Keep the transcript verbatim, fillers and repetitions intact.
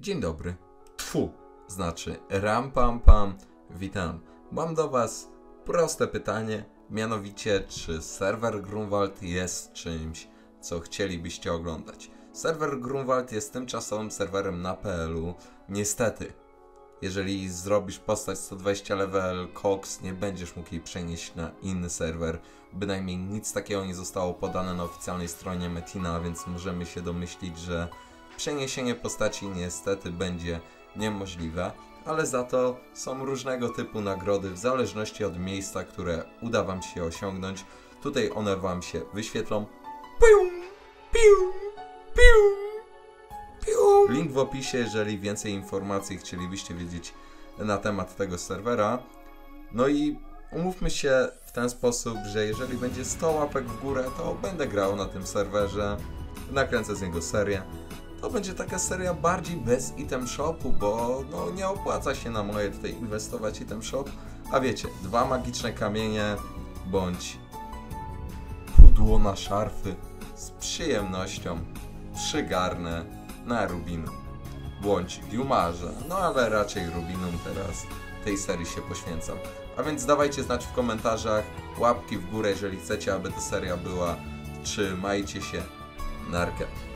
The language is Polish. Dzień dobry. Tfu, znaczy ram pam pam, witam. Mam do was proste pytanie, mianowicie czy serwer Grunwald jest czymś, co chcielibyście oglądać? Serwer Grunwald jest tymczasowym serwerem na P L u. Niestety, jeżeli zrobisz postać sto dwadzieścia level Cox, nie będziesz mógł jej przenieść na inny serwer. Bynajmniej nic takiego nie zostało podane na oficjalnej stronie Metina, więc możemy się domyślić, że przeniesienie postaci niestety będzie niemożliwe, ale za to są różnego typu nagrody w zależności od miejsca, które uda wam się osiągnąć. Tutaj one wam się wyświetlą. Pium, pium, pium, pium. Link w opisie, jeżeli więcej informacji chcielibyście wiedzieć na temat tego serwera. No i umówmy się w ten sposób, że jeżeli będzie sto łapek w górę, to będę grał na tym serwerze, nakręcę z niego serię. To będzie taka seria bardziej bez item shopu, bo no, nie opłaca się na moje tutaj inwestować item shop. A wiecie, dwa magiczne kamienie bądź pudło na szarfy z przyjemnością przygarnę na Rubinu bądź Jumarze, no ale raczej Rubinom teraz tej serii się poświęcam. A więc dawajcie znać w komentarzach, łapki w górę jeżeli chcecie, aby ta seria była. Trzymajcie się, narka.